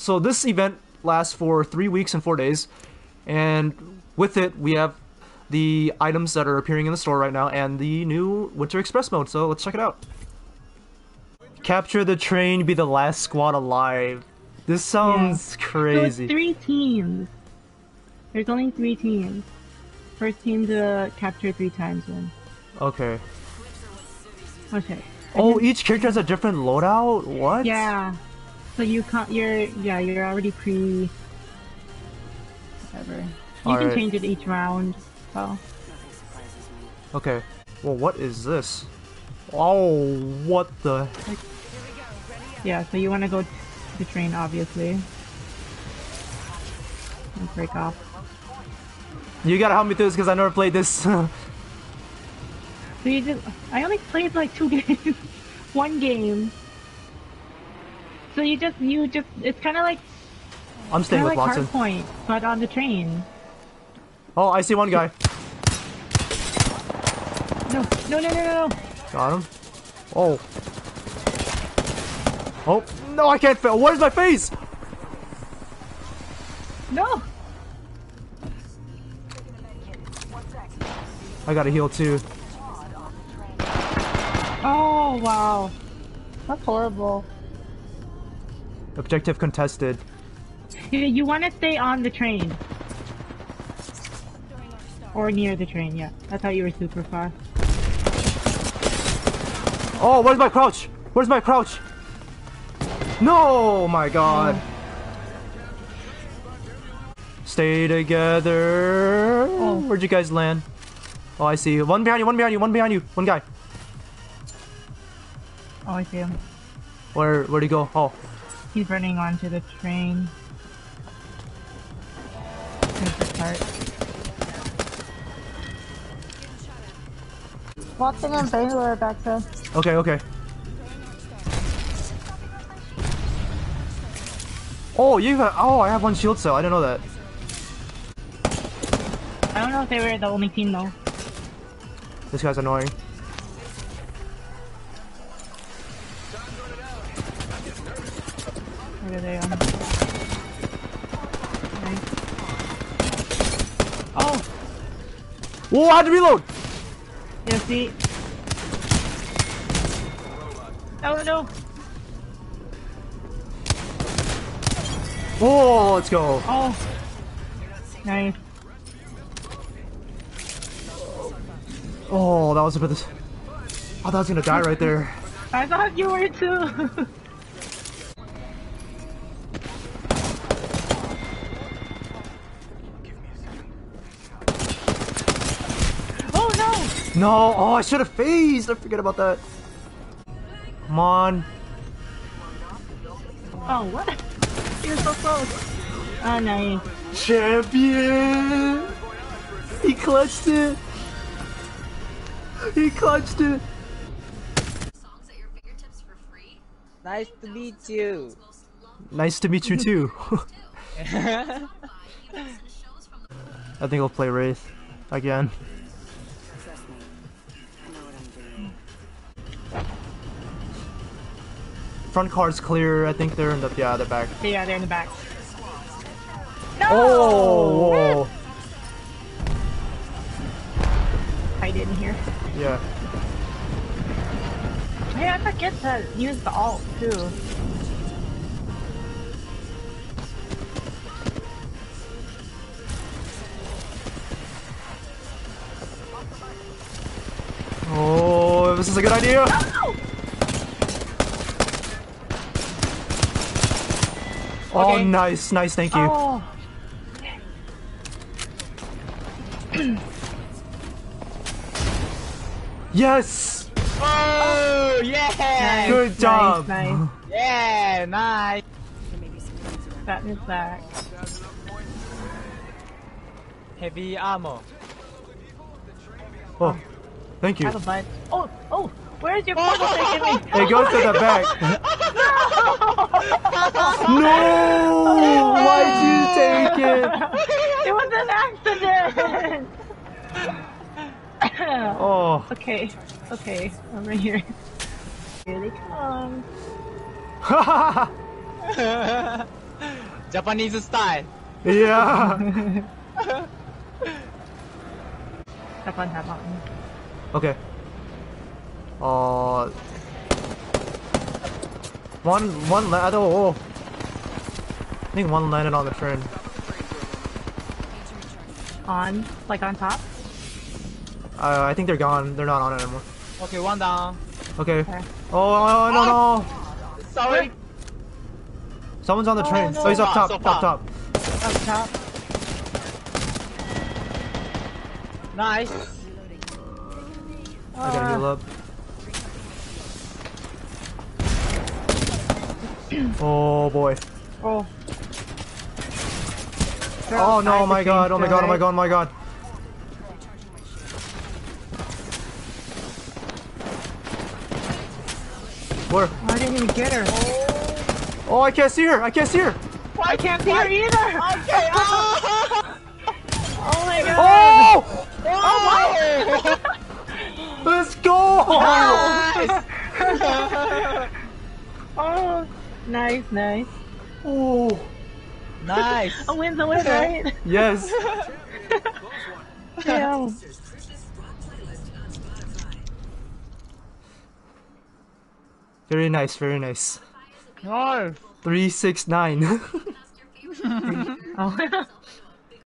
So this event lasts for 3 weeks and 4 days, and with it we have the items that are appearing in the store right now and the new Winter Express mode, so let's check it out. Capture the train, be the last squad alive. This sounds crazy. So it's 3 teams. There's only 3 teams. First team to capture 3 times win. Okay. Okay. Oh, each character has a different loadout? What? Yeah. So you can't, you're already pre... whatever. You can change it each round, so... Okay. Well, what is this? Oh, what the... Like, yeah, so you want to go to the train, obviously. And break off. You gotta help me through this, because I never played this. So you just... I only played like 2 games. 1 game. So you just, it's kind of like, I'm staying with Watson. Hardpoint, but on the train. Oh, I see one guy. No, no, no, no, no. Got him. Oh. Oh, no, I can't fail. Where's my face? No. I gotta heal too. Oh, wow. That's horrible. Objective contested. You want to stay on the train. Or near the train, yeah. I thought you were super far. Oh, where's my crouch? Where's my crouch? No, my god. Stay together. Oh. Where'd you guys land? Oh, I see you. One behind you, one behind you, one behind you. One guy. Oh, I see him. Where'd he go? Oh. He's running onto the train. Watson and Baylor are back there. Okay, okay. Oh, you got. Oh, I have 1 shield cell. I didn't know that. I don't know if they were the only team though. This guy's annoying. Where are they on? Nice. Oh! Whoa, I had to reload! Yeah, see? Oh, no! Oh, let's go! Oh! Nice. Oh, that was a bit of... I thought I was gonna die right there. I thought you were too! No! Oh, I should have phased! I forget about that. Come on. Oh, what? You're so close. Oh, nice. Champion! He clutched it! He clutched it! Nice to meet you. Nice to meet you too. I think I'll play Wraith again. Front car's clear. I think they're in the they're back. Yeah, they're in the back. No! Oh! Whoa. Hide in here. Yeah. Yeah, I forget to use the alt too. Oh, this is a good idea. No! Oh, okay. Nice, nice, thank you. Oh. Yes! Oh, yeah! Nice, good job! Nice, nice. Yeah, nice! That is back. Heavy ammo. Oh, thank you. Oh, oh! Where's your bubble taking me? It goes to the back. No! Why'd you take it? It was an accident! Oh. Okay, okay, I'm right here. Here they come. Japanese style. Yeah. Japan. Okay. One landed on the train. On? Like on top? I think they're gone. They're not on it anymore. Okay, one down. Okay. Oh, no. Sorry. Someone's on the train. No. Oh, he's up top. Up top. Nice. I gotta heal up. Oh boy. Oh. Oh no, my god, oh my god, oh my god, oh my god. Where? I didn't even get her. Oh, I can't see her, I can't see her either. Okay, oh my god. Oh! Oh my! Let's go! Nice. Oh! Nice. Oh, nice. A win, right? Yes. Yeah. Very nice. No. 369. Oh.